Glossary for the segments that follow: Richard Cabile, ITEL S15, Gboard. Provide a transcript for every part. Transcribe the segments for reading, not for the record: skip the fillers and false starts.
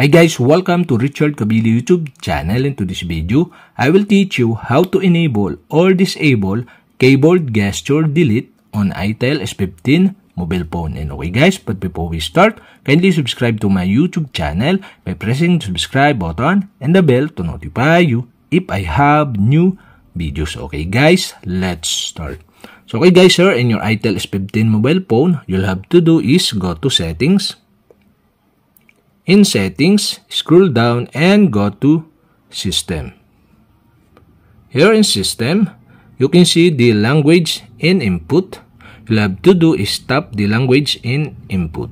Hi guys, welcome to Richard Cabile YouTube channel, and to this video, I will teach you how to enable or disable Gboard gesture delete on ITEL S15 mobile phone. And okay guys, but before we start, kindly subscribe to my YouTube channel by pressing the subscribe button and the bell to notify you if I have new videos. Okay guys, let's start. So okay guys, here in your ITEL S15 mobile phone, you'll have to do is go to settings. In settings, scroll down and go to system. Here in system, you can see the language in input. You'll have to do is tap the language in input.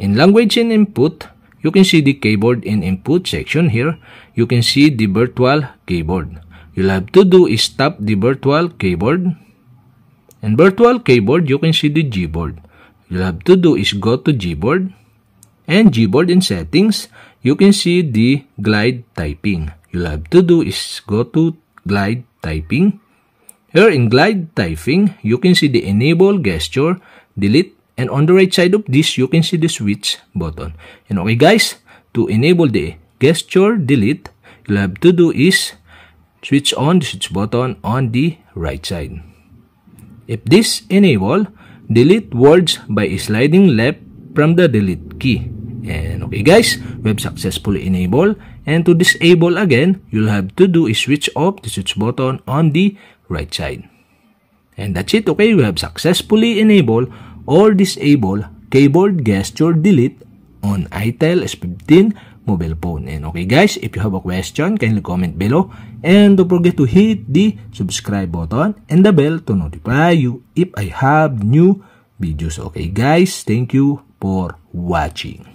In language in input, you can see the Gboard in input section here. You can see the virtual Gboard. You'll have to do is tap the virtual Gboard. In virtual Gboard, you can see the Gboard. You'll have to do is go to Gboard. And Gboard in settings, you can see the glide typing. You'll have to do is go to glide typing. Here in glide typing, you can see the enable gesture, delete, and on the right side of this, you can see the switch button. And okay guys, to enable the gesture delete, you'll have to do is switch on the switch button on the right side. If this enable, delete words by sliding left from the delete key. And okay guys, we have successfully enabled. And to disable again, you'll have to do is switch off the switch button on the right side. And that's it. Okay, we have successfully enabled or disabled Gboard gesture delete on ITEL S15 mobile phone. And okay guys, if you have a question, kindly comment below, and don't forget to hit the subscribe button and the bell to notify you if I have new videos. Okay guys, thank you for watching.